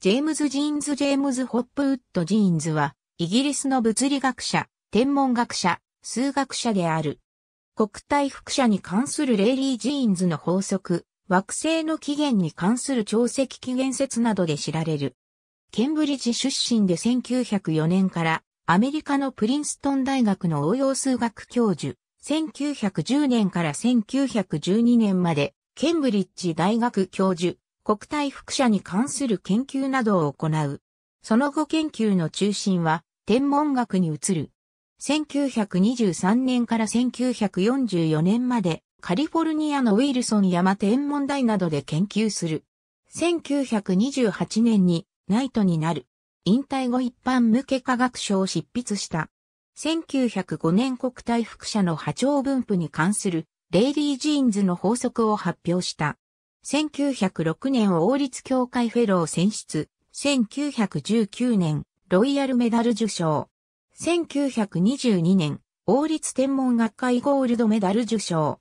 ジェームズ・ジーンズ・ジェームズ・ホップウッド・ジーンズは、イギリスの物理学者、天文学者、数学者である。国体輻射に関するレイリー・ジーンズの法則、惑星の起源に関する潮汐起源説などで知られる。ケンブリッジ出身で1904年から、アメリカのプリンストン大学の応用数学教授、1910年から1912年まで、ケンブリッジ大学教授、国体輻射に関する研究などを行う。その後研究の中心は天文学に移る。1923年から1944年までカリフォルニアのウィルソン山天文台などで研究する。1928年にナイトになる。引退後一般向け科学書を執筆した。1905年国体輻射の波長分布に関するレイリー・ジーンズの法則を発表した。1906年王立協会フェロー選出、1919年ロイヤルメダル受賞、1922年王立天文学会ゴールドメダル受賞。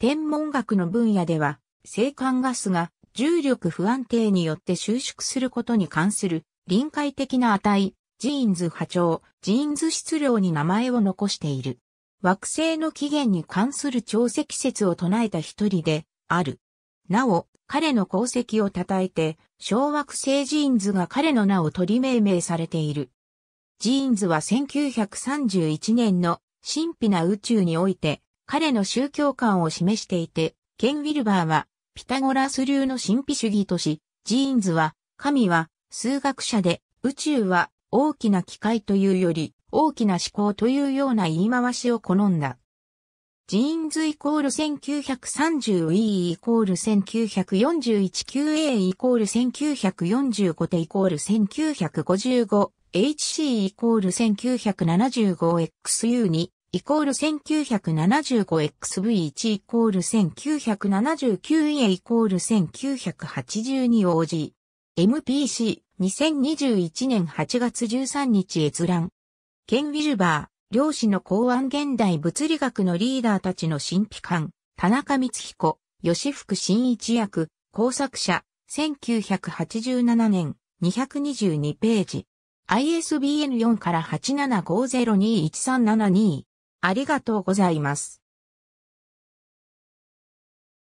天文学の分野では、星間ガスが重力不安定によって収縮することに関する臨界的な値、ジーンズ波長、ジーンズ質量に名前を残している。惑星の起源に関する潮汐説を唱えた一人である。なお、彼の功績を称えて、小惑星ジーンズが彼の名を取り命名されている。ジーンズは1931年の神秘な宇宙において、彼の宗教観を示していて、ケン・ウィルバーは、ピタゴラス流の神秘主義とし、ジーンズは、神は、数学者で、宇宙は、大きな機械というより、大きな思考というような言い回しを好んだ。ジーンズ=1935E=1945A=1945HC=1975XU2=1975XV1=1975XVA=1975XHC=1975XVA=1975XVIII 閲覧。ケン・ウィルバー。量子の考案現代物理学のリーダーたちの神秘観、田中光彦、吉福伸一役、工作者、1987年、222ページ。ISBN4 から875021372。ありがとうございます。